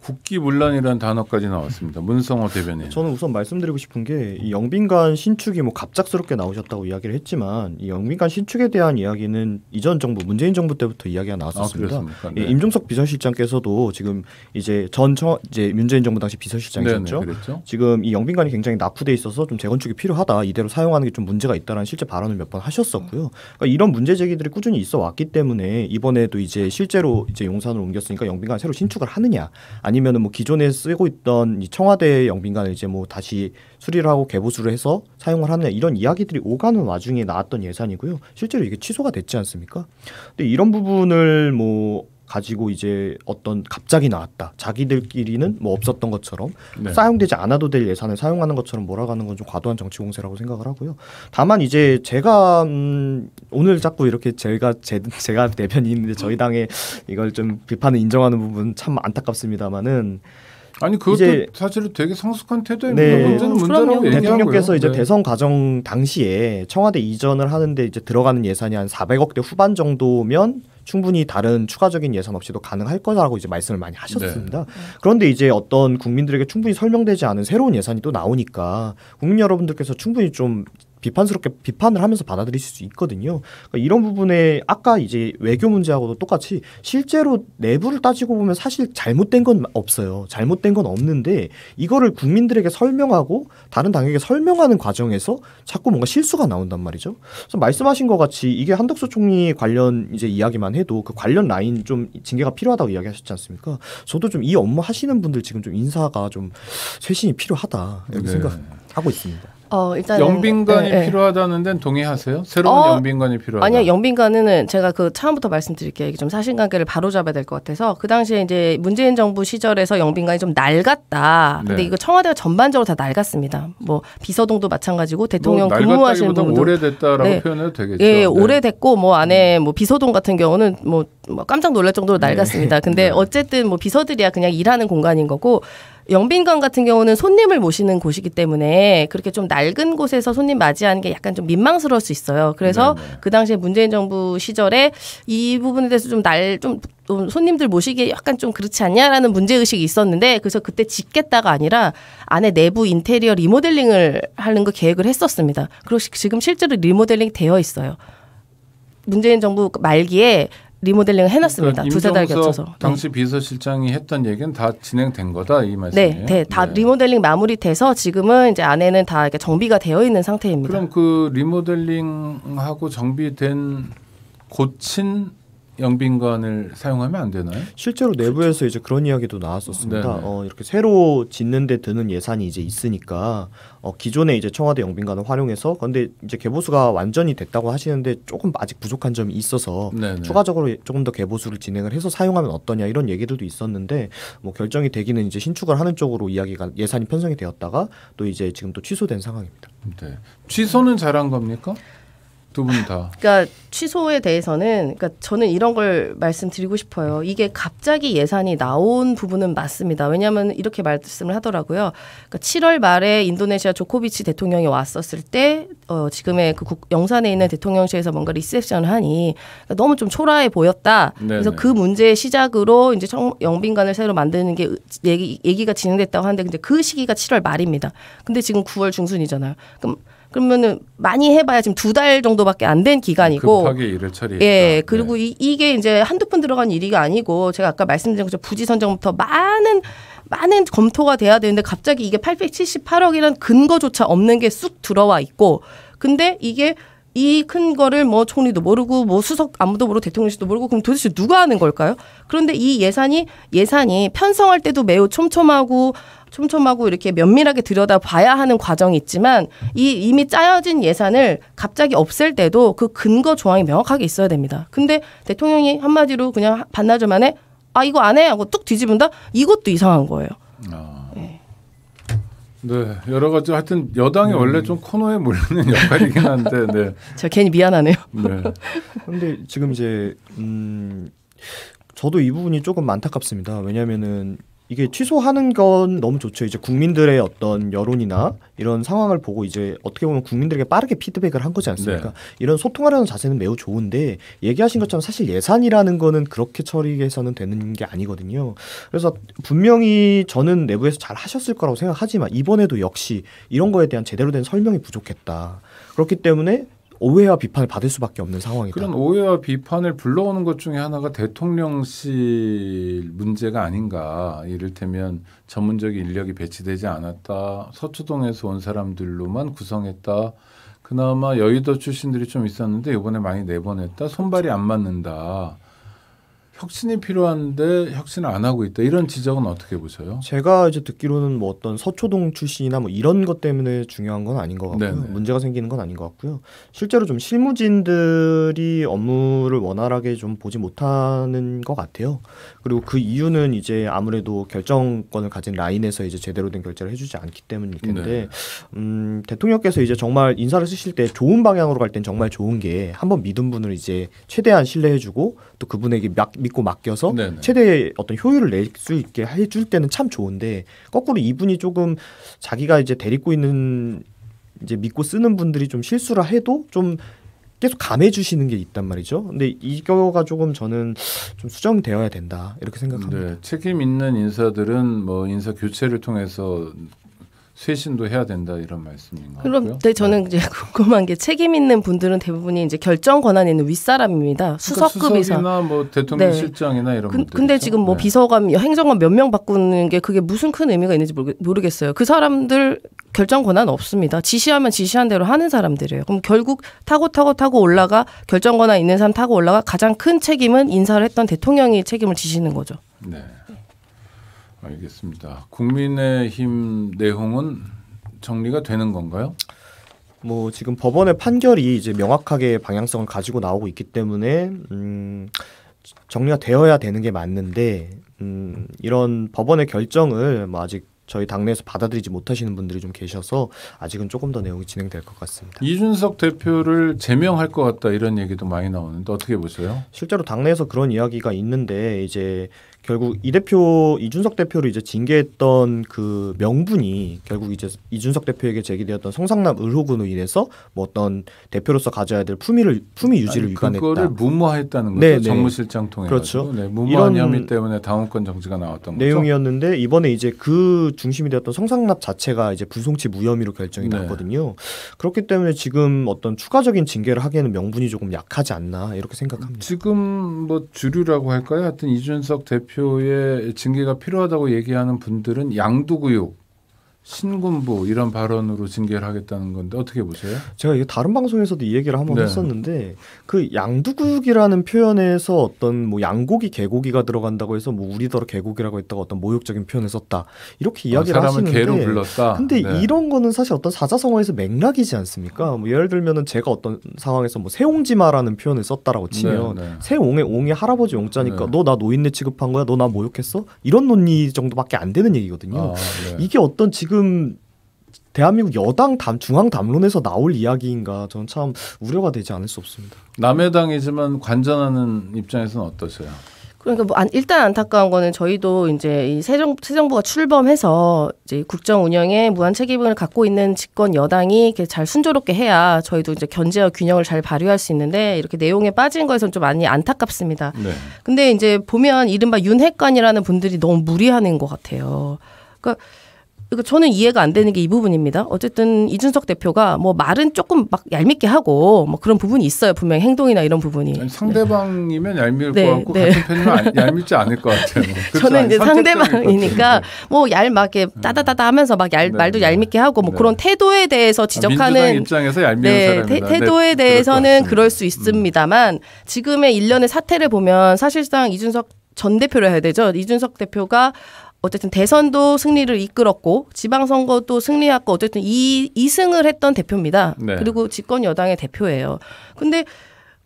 국기문란이라는 단어까지 나왔습니다. 문성호 대변인. 저는 우선 말씀드리고 싶은 게 이 영빈관 신축이 뭐 갑작스럽게 나오셨다고 이야기를 했지만 이 영빈관 신축에 대한 이야기는 이전 정부 문재인 정부 때부터 이야기가 나왔었습니다. 아, 네. 임종석 비서실장께서도 지금 이제 전 처, 이제 문재인 정부 당시 비서실장이셨죠. 네네, 지금 이 영빈관이 굉장히 낙후돼 있어서 좀 재건축이 필요하다. 이대로 사용하는 게 좀 문제가 있다라는 실제 발언을 몇 번 하셨었고요. 그러니까 이런 문제 제기들이 꾸준히 있어 왔기 때문에 이번에도 이제 실제로 이제 용산으로 옮겼으니까 영빈관 새로 신축을 하느냐? 아니면은 뭐 기존에 쓰고 있던 이 청와대 영빈관을 이제 뭐 다시 수리를 하고 개보수를 해서 사용을 하느냐 이런 이야기들이 오가는 와중에 나왔던 예산이고요. 실제로 이게 취소가 됐지 않습니까? 근데 이런 부분을 뭐 가지고 이제 어떤 갑자기 나왔다. 자기들끼리는 뭐 없었던 것처럼 네. 사용되지 않아도 될 예산을 사용하는 것처럼 몰아가는 건 좀 과도한 정치 공세라고 생각을 하고요. 다만 이제 제가 음 오늘 자꾸 이렇게 제가 제, 제가 대변인인데 저희 당에 이걸 좀 비판을 인정하는 부분 참 안타깝습니다만은 아니 그것도 이제 사실은 되게 성숙한 태도의 네, 문제는 문제라고 얘기하고요. 대통령께서 이제 네. 대선 과정 당시에 청와대 이전을 하는데 이제 들어가는 예산이 한 사백억대 후반 정도면 충분히 다른 추가적인 예산 없이도 가능할 거라고 이제 말씀을 많이 하셨습니다. 네. 그런데 이제 어떤 국민들에게 충분히 설명되지 않은 새로운 예산이 또 나오니까 국민 여러분들께서 충분히 좀 비판스럽게 비판을 하면서 받아들이실 수 있거든요. 그러니까 이런 부분에 아까 이제 외교 문제하고도 똑같이 실제로 내부를 따지고 보면 사실 잘못된 건 없어요. 잘못된 건 없는데 이거를 국민들에게 설명하고 다른 당에게 설명하는 과정에서 자꾸 뭔가 실수가 나온단 말이죠. 그래서 말씀하신 것 같이 이게 한덕수 총리 관련 이제 이야기만 해도 그 관련 라인 좀 징계가 필요하다고 이야기하셨지 않습니까? 저도 좀 이 업무 하시는 분들 지금 좀 인사가 좀 쇄신이 필요하다 이렇게 네. 생각하고 있습니다. 어, 일단 영빈관이 네, 필요하다는 데는 동의하세요? 새로운 어, 영빈관이 필요하다. 아니요. 영빈관은 제가 그 처음부터 말씀드릴게요. 이게 좀 사실관계를 바로 잡아야 될 것 같아서 그 당시에 이제 문재인 정부 시절에서 영빈관이 좀 낡았다. 근데 네. 이거 청와대가 전반적으로 다 낡았습니다. 뭐 비서동도 마찬가지고 대통령 뭐, 근무하시는 분도 오래됐다라고 네. 표현해도 되겠죠. 예, 네. 오래됐고 뭐 안에 뭐 비서동 같은 경우는 뭐 깜짝 놀랄 정도로 낡았습니다. 네. 근데 네. 어쨌든 뭐 비서들이야 그냥 일하는 공간인 거고 영빈관 같은 경우는 손님을 모시는 곳이기 때문에 그렇게 좀 낡은 곳에서 손님 맞이하는 게 약간 좀 민망스러울 수 있어요. 그래서 네네. 그 당시에 문재인 정부 시절에 이 부분에 대해서 좀 날 좀 손님들 모시기에 약간 좀 그렇지 않냐라는 문제의식이 있었는데 그래서 그때 짓겠다가 아니라 안에 내부 인테리어 리모델링을 하는 거 계획을 했었습니다. 그리고 지금 실제로 리모델링 되어 있어요. 문재인 정부 말기에 리모델링을 해놨습니다. 그러니까 두세 달 겹쳐서. 당시 비서실장이 했던 얘기는 다 진행된 거다 이 말씀이에요? 네, 네, 다 네. 리모델링 마무리돼서 지금은 이제 안에는 다 이렇게 정비가 되어 있는 상태입니다. 그럼 그 리모델링하고 정비된 고친 영빈관을 사용하면 안 되나요? 실제로 내부에서 이제 그런 이야기도 나왔었습니다. 어, 이렇게 새로 짓는데 드는 예산이 이제 있으니까 어, 기존에 이제 청와대 영빈관을 활용해서 근데 이제 개보수가 완전히 됐다고 하시는데 조금 아직 부족한 점이 있어서 네네. 추가적으로 조금 더 개보수를 진행을 해서 사용하면 어떠냐 이런 얘기들도 있었는데 뭐 결정이 되기는 이제 신축을 하는 쪽으로 이야기가 예산이 편성이 되었다가 또 이제 지금 또 취소된 상황입니다. 네. 취소는 잘한 겁니까? 두 분 다. 그러니까 취소에 대해서는 그러니까 저는 이런 걸 말씀드리고 싶어요. 이게 갑자기 예산이 나온 부분은 맞습니다. 왜냐하면 이렇게 말씀을 하더라고요. 그러니까 칠월 말에 인도네시아 조코비치 대통령이 왔었을 때 어, 지금의 그 국, 영산에 있는 대통령실에서 뭔가 리셉션을 하니 그러니까 너무 좀 초라해 보였다. 네네. 그래서 그 문제의 시작으로 이제 청, 영빈관을 새로 만드는 게 얘기, 얘기가 진행됐다고 하는데 근데 그 시기가 칠월 말입니다. 근데 지금 구월 중순이잖아요. 그럼 그러면은 많이 해봐야 지금 두 달 정도밖에 안 된 기간이고 급하게 일을 처리했다. 예, 그리고 네. 이, 이게 이제 한두 푼 들어간 일이 아니고 제가 아까 말씀드린 것처럼 부지 선정부터 많은 많은 검토가 돼야 되는데 갑자기 이게 팔백칠십팔억이라는 근거조차 없는 게 쑥 들어와 있고 근데 이게 이 큰 거를 뭐 총리도 모르고 뭐 수석 아무도 모르고 대통령실도 모르고 그럼 도대체 누가 하는 걸까요? 그런데 이 예산이 예산이 편성할 때도 매우 촘촘하고 촘촘하고 이렇게 면밀하게 들여다봐야 하는 과정이 있지만 이 이미 짜여진 예산을 갑자기 없앨 때도 그 근거 조항이 명확하게 있어야 됩니다. 근데 대통령이 한마디로 그냥 반나절 만에 아 이거 안 해 하고 뚝 뒤집은다? 이것도 이상한 거예요. 아. 네. 네 여러 가지 하여튼 여당이 음. 원래 좀 코너에 몰리는 역할이긴 한데 네. 제가 괜히 미안하네요. 네. 근데 지금 이제 음, 저도 이 부분이 조금 안타깝습니다. 왜냐면은 이게 취소하는 건 너무 좋죠. 이제 국민들의 어떤 여론이나 이런 상황을 보고 이제 어떻게 보면 국민들에게 빠르게 피드백을 한 거지 않습니까? 네. 이런 소통하려는 자세는 매우 좋은데 얘기하신 것처럼 사실 예산이라는 거는 그렇게 처리해서는 되는 게 아니거든요. 그래서 분명히 저는 내부에서 잘 하셨을 거라고 생각하지만 이번에도 역시 이런 거에 대한 제대로 된 설명이 부족했다. 그렇기 때문에 오해와 비판을 받을 수밖에 없는 상황이다. 그런 오해와 비판을 불러오는 것 중에 하나가 대통령실 문제가 아닌가. 이를테면 전문적인 인력이 배치되지 않았다. 서초동에서 온 사람들로만 구성했다. 그나마 여의도 출신들이 좀 있었는데 이번에 많이 내보냈다. 손발이 안 맞는다. 혁신이 필요한데 혁신을 안 하고 있다. 이런 지적은 어떻게 보세요? 제가 이제 듣기로는 뭐 어떤 서초동 출신이나 뭐 이런 것 때문에 중요한 건 아닌 것 같고요. 네네. 문제가 생기는 건 아닌 것 같고요. 실제로 좀 실무진들이 업무를 원활하게 좀 보지 못하는 것 같아요. 그리고 그 이유는 이제 아무래도 결정권을 가진 라인에서 이제 제대로 된 결제를 해주지 않기 때문일 텐데 음, 대통령께서 이제 정말 인사를 쓰실 때 좋은 방향으로 갈 땐 정말 좋은 게 한번 믿은 분을 이제 최대한 신뢰해주고 또 그분에게 막 믿고 맡겨서 네네. 최대의 어떤 효율을 낼 수 있게 해줄 때는 참 좋은데 거꾸로 이분이 조금 자기가 이제 데리고 있는 이제 믿고 쓰는 분들이 좀 실수라 해도 좀 계속 감해주시는 게 있단 말이죠. 근데 이거가 조금 저는 좀 수정되어야 된다 이렇게 생각합니다. 네, 책임 있는 인사들은 뭐 인사 교체를 통해서 쇄신도 해야 된다 이런 말씀인가요? 그런데 네, 저는 이제 궁금한 게 책임 있는 분들은 대부분이 이제 결정 권한이 있는 윗사람입니다. 수석급 이상. 그러니까 수석이나 뭐 대통령실장이나 네. 이런 분들. 근데 지금 뭐 네. 비서관, 행정관 몇 명 바꾸는 게 그게 무슨 큰 의미가 있는지 모르겠어요. 그 사람들 결정 권한 없습니다. 지시하면 지시한 대로 하는 사람들이에요. 그럼 결국 타고 타고 타고 올라가 결정 권한 있는 사람 타고 올라가 가장 큰 책임은 인사를 했던 대통령이 책임을 지시는 거죠. 네. 알겠습니다. 국민의힘 내용은 정리가 되는 건가요? 뭐 지금 법원의 판결이 이제 명확하게 방향성을 가지고 나오고 있기 때문에 음, 정리가 되어야 되는 게 맞는데 음, 이런 법원의 결정을 뭐 아직 저희 당내에서 받아들이지 못하시는 분들이 좀 계셔서 아직은 조금 더 내용이 진행될 것 같습니다. 이준석 대표를 제명할 것 같다 이런 얘기도 많이 나오는데 어떻게 보세요? 실제로 당내에서 그런 이야기가 있는데 이제 결국 이 대표 이준석 대표를 이제 징계했던 그 명분이 결국 이제 이준석 대표에게 제기되었던 성상납 의혹으로 인해서 뭐 어떤 대표로서 가져야 될 품위를 품위 유지를 아니, 위반했다. 그거를 무마했다는 거죠. 네네. 정무실장 통해 그렇죠. 네, 무마한 혐의 때문에 당원권 정지가 나왔던 내용이었는데 거죠? 이번에 이제 그 중심이 되었던 성상납 자체가 이제 불송치 무혐의로 결정이 네. 났거든요. 그렇기 때문에 지금 어떤 추가적인 징계를 하기에는 명분이 조금 약하지 않나 이렇게 생각합니다. 지금 뭐 주류라고 할까요? 하여튼 이준석 대표 대표의 징계가 필요하다고 얘기하는 분들은 양두구육, 신군부 이런 발언으로 징계를 하겠다는 건데 어떻게 보세요? 제가 이게 다른 방송에서도 이 얘기를 한번 네. 했었는데 그 양두구육이라는 표현에서 어떤 뭐 양고기 개고기가 들어간다고 해서 뭐 우리더러 개고기라고 했다가 어떤 모욕적인 표현을 썼다 이렇게 이야기를 어, 하시는데 개로 불렀다. 근데 네. 이런 거는 사실 어떤 사자성어에서 맥락이지 않습니까? 뭐 예를 들면은 제가 어떤 상황에서 뭐 새옹지마라는 표현을 썼다라고 치면 네, 네. 새옹의 옹이 할아버지 용자니까 네. 너 나 노인네 취급한 거야? 너 나 모욕했어? 이런 논리 정도밖에 안 되는 얘기거든요. 아, 네. 이게 어떤 지금 지금 대한민국 여당 담, 중앙 담론에서 나올 이야기인가 저는 참 우려가 되지 않을 수 없습니다. 남의 당이지만 관전하는 입장에서는 어떠세요? 그러니까 뭐 안, 일단 안타까운 거는 저희도 이제 이 새 정부가 출범해서 이제 국정 운영에 무한 책임을 갖고 있는 집권 여당이 이렇게 잘 순조롭게 해야 저희도 이제 견제와 균형을 잘 발휘할 수 있는데 이렇게 내용에 빠진 거에선 좀 많이 안타깝습니다. 네. 근데 이제 보면 이른바 윤핵관이라는 분들이 너무 무리하는 것 같아요. 그러니까. 그러니까 저는 이해가 안 되는 게 이 부분입니다. 어쨌든 이준석 대표가 뭐 말은 조금 막 얄밉게 하고 뭐 그런 부분이 있어요. 분명히 행동이나 이런 부분이. 아니, 상대방이면 네. 얄미울 네, 것 같고 네. 같은 편이면 안, 얄밉지 않을 것 같아요. 저는 이제 상대방이니까 뭐 얄맞게 따다다다 하면서 막 얄, 네. 말도 얄밉게 하고 뭐 네. 그런 태도에 대해서 지적하는. 민주당 입장에서 얄미운 네, 사람이다. 태, 태도에 네, 대해서는 그럴 수 있습니다만 음. 지금의 일련의 사태를 보면 사실상 이준석 전 대표를 해야 되죠. 이준석 대표가 어쨌든 대선도 승리를 이끌었고 지방선거도 승리했고 어쨌든 이, 이승을 했던 대표입니다. 네. 그리고 집권 여당의 대표예요. 근데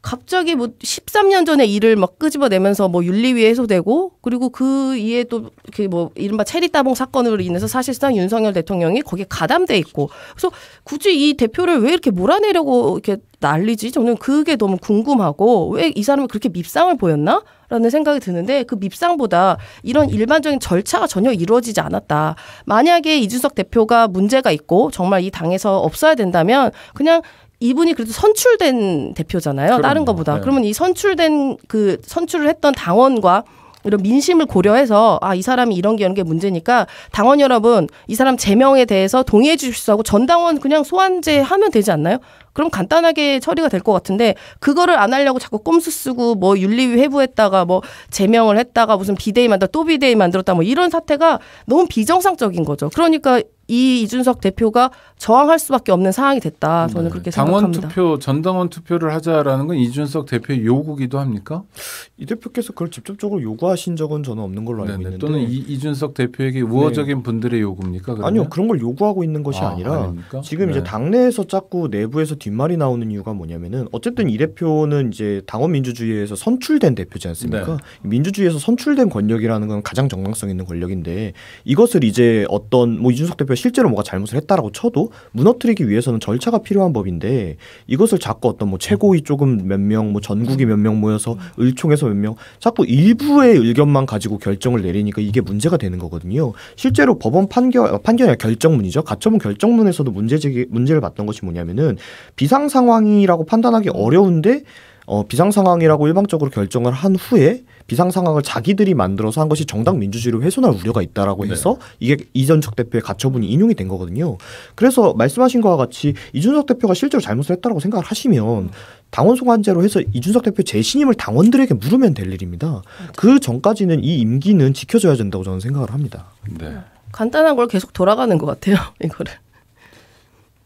갑자기 뭐 십삼 년 전에 일을 막 끄집어내면서 뭐 윤리위에 해소되고 그리고 그 이에 또 그 뭐 이른바 체리 따봉 사건으로 인해서 사실상 윤석열 대통령이 거기에 가담돼 있고 그래서 굳이 이 대표를 왜 이렇게 몰아내려고 이렇게 난리지? 저는 그게 너무 궁금하고 왜 이 사람은 그렇게 밉상을 보였나? 라는 생각이 드는데 그 밉상보다 이런 일반적인 절차가 전혀 이루어지지 않았다. 만약에 이준석 대표가 문제가 있고 정말 이 당에서 없어야 된다면 그냥 이분이 그래도 선출된 대표잖아요. 그럼요. 다른 것보다. 네. 그러면 이 선출된 그 선출을 했던 당원과 이런 민심을 고려해서 아, 이 사람이 이런 게 이런 게 문제니까 당원 여러분 이 사람 제명에 대해서 동의해 주십시오 하고 전당원 그냥 소환제 하면 되지 않나요? 그럼 간단하게 처리가 될 것 같은데 그거를 안 하려고 자꾸 꼼수 쓰고 뭐 윤리위 회부했다가 뭐 제명을 했다가 무슨 비대위 만들었다 또 비대위 만들었다 뭐 이런 사태가 너무 비정상적인 거죠. 그러니까 이 이준석 대표가 저항할 수밖에 없는 상황이 됐다. 저는 네. 그렇게 생각합니다. 당원 투표, 전당원 투표를 하자라는 건 이준석 대표의 요구기도 합니까? 이 대표께서 그걸 직접적으로 요구하신 적은 저는 없는 걸로 알고 네네. 있는데. 또는 이, 이준석 대표에게 우호적인 네. 분들의 요구입니까? 그러면? 아니요. 그런 걸 요구하고 있는 것이 아, 아니라 아닙니까? 지금 네. 이제 당내에서 자꾸 내부에서 뒷말이 나오는 이유가 뭐냐면은 어쨌든 이 대표는 이제 당원 민주주의에서 선출된 대표지 않습니까? 네. 민주주의에서 선출된 권력이라는 건 가장 정당성 있는 권력인데 이것을 이제 어떤 뭐 이준석 대표 실제로 뭐가 잘못을 했다라고 쳐도 무너뜨리기 위해서는 절차가 필요한 법인데 이것을 자꾸 어떤 뭐 최고위 조금 몇 명, 뭐 전국이 몇 명 모여서 을총에서 몇 명 자꾸 일부의 의견만 가지고 결정을 내리니까 이게 문제가 되는 거거든요. 실제로 법원 판결, 판결이 아니라 결정문이죠. 가처분 결정문에서도 문제 제기, 문제를 봤던 것이 뭐냐면은 비상 상황이라고 판단하기 어려운데 어, 비상 상황이라고 일방적으로 결정을 한 후에 비상 상황을 자기들이 만들어서 한 것이 정당 민주주의를 훼손할 우려가 있다라고 해서 네. 이게 이준석 대표의 가처분이 인용이 된 거거든요. 그래서 말씀하신 것과 같이 이준석 대표가 실제로 잘못을 했다라고 생각을 하시면 당원 소환제로 해서 이준석 대표 재신임을 당원들에게 물으면 될 일입니다. 그 전까지는 이 임기는 지켜줘야 된다고 저는 생각을 합니다. 네. 간단한 걸 계속 돌아가는 것 같아요. 이거를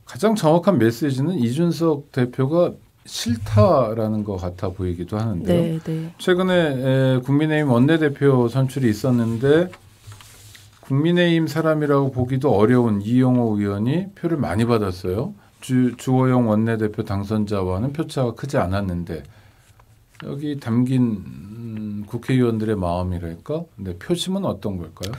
가장 정확한 메시지는 이준석 대표가 싫다라는 것 같아 보이기도 하는데요. 네, 네. 최근에 국민의힘 원내대표 선출이 있었는데 국민의힘 사람이라고 보기도 어려운 이용호 의원이 표를 많이 받았어요. 주, 주호영 원내대표 당선자와는 표차가 크지 않았는데 여기 담긴 국회의원들의 마음이랄까? 근데 표심은 어떤 걸까요?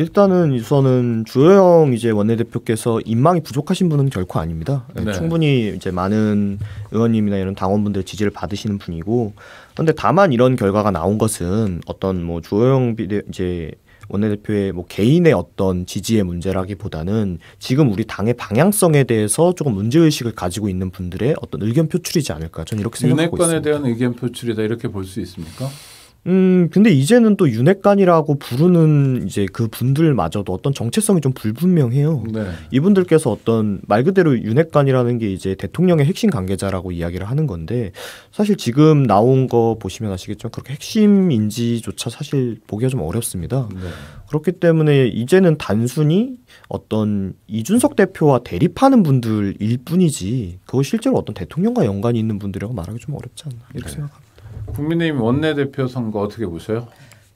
일단은 우선은 주호영 이제 원내대표께서 인망이 부족하신 분은 결코 아닙니다. 네. 충분히 이제 많은 의원님이나 이런 당원분들의 지지를 받으시는 분이고, 그런데 다만 이런 결과가 나온 것은 어떤 뭐 주호영 비대 이제 원내대표의 뭐 개인의 어떤 지지의 문제라기보다는 지금 우리 당의 방향성에 대해서 조금 문제의식을 가지고 있는 분들의 어떤 의견 표출이지 않을까, 저는 이렇게 생각하고 있습니다. 윤핵관에 대한 의견 표출이다, 이렇게 볼 수 있습니까? 음, 근데 이제는 또 윤핵관이라고 부르는 이제 그 분들마저도 어떤 정체성이 좀 불분명해요. 네. 이분들께서 어떤 말 그대로 윤핵관이라는 게 이제 대통령의 핵심 관계자라고 이야기를 하는 건데, 사실 지금 나온 거 보시면 아시겠지만 그렇게 핵심인지조차 사실 보기가 좀 어렵습니다. 네. 그렇기 때문에 이제는 단순히 어떤 이준석 대표와 대립하는 분들일 뿐이지, 그거 실제로 어떤 대통령과 연관이 있는 분들이라고 말하기 좀 어렵지 않나, 이렇게 네. 생각합니다. 국민의힘 원내대표 선거 어떻게 보세요?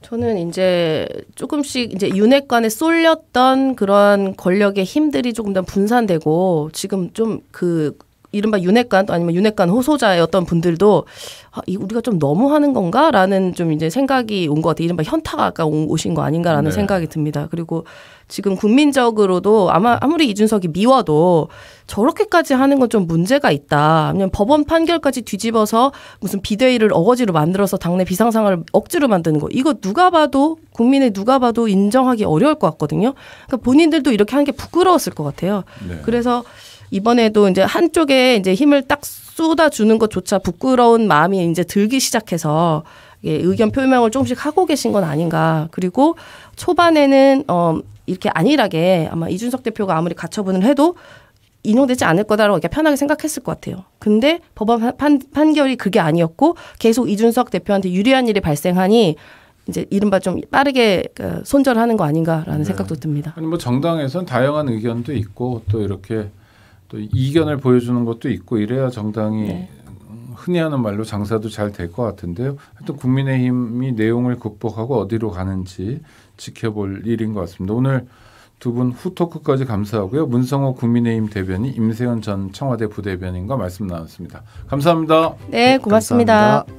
저는 이제 조금씩 이제 윤핵관에 쏠렸던 그런 권력의 힘들이 조금 더 분산되고, 지금 좀 그 이른바 윤핵관 또 아니면 윤핵관 호소자의 어떤 분들도 아, 이 우리가 좀 너무하는 건가라는 좀 이제 생각이 온 것 같아요. 이른바 현타가 아까 온, 오신 거 아닌가라는 네. 생각이 듭니다. 그리고 지금 국민적으로도 아마 아무리 이준석이 미워도 저렇게까지 하는 건 좀 문제가 있다. 아니면 법원 판결까지 뒤집어서 무슨 비대위를 어거지로 만들어서 당내 비상상을 억지로 만드는 거, 이거 누가 봐도 국민의 누가 봐도 인정하기 어려울 것 같거든요. 그러니까 본인들도 이렇게 하는 게 부끄러웠을 것 같아요. 네. 그래서 이번에도 이제 한쪽에 이제 힘을 딱 쏟아주는 것조차 부끄러운 마음이 이제 들기 시작해서 의견 표명을 조금씩 하고 계신 건 아닌가. 그리고 초반에는 어 이렇게 안일하게 아마 이준석 대표가 아무리 가처분을 해도 인용되지 않을 거다라고 이렇게 편하게 생각했을 것 같아요. 근데 법원 판, 판결이 그게 아니었고 계속 이준석 대표한테 유리한 일이 발생하니 이제 이른바 좀 빠르게 손절하는 거 아닌가라는 네. 생각도 듭니다. 아니 뭐 정당에선 다양한 의견도 있고 또 이렇게 또 이견을 보여주는 것도 있고, 이래야 정당이 네. 흔히 하는 말로 장사도 잘 될 것 같은데요. 하여튼 국민의힘이 내용을 극복하고 어디로 가는지 지켜볼 일인 것 같습니다. 오늘 두 분 후토크까지 감사하고요. 문성호 국민의힘 대변인, 임세은 전 청와대 부대변인과 말씀 나눴습니다. 감사합니다. 네, 고맙습니다. 감사합니다.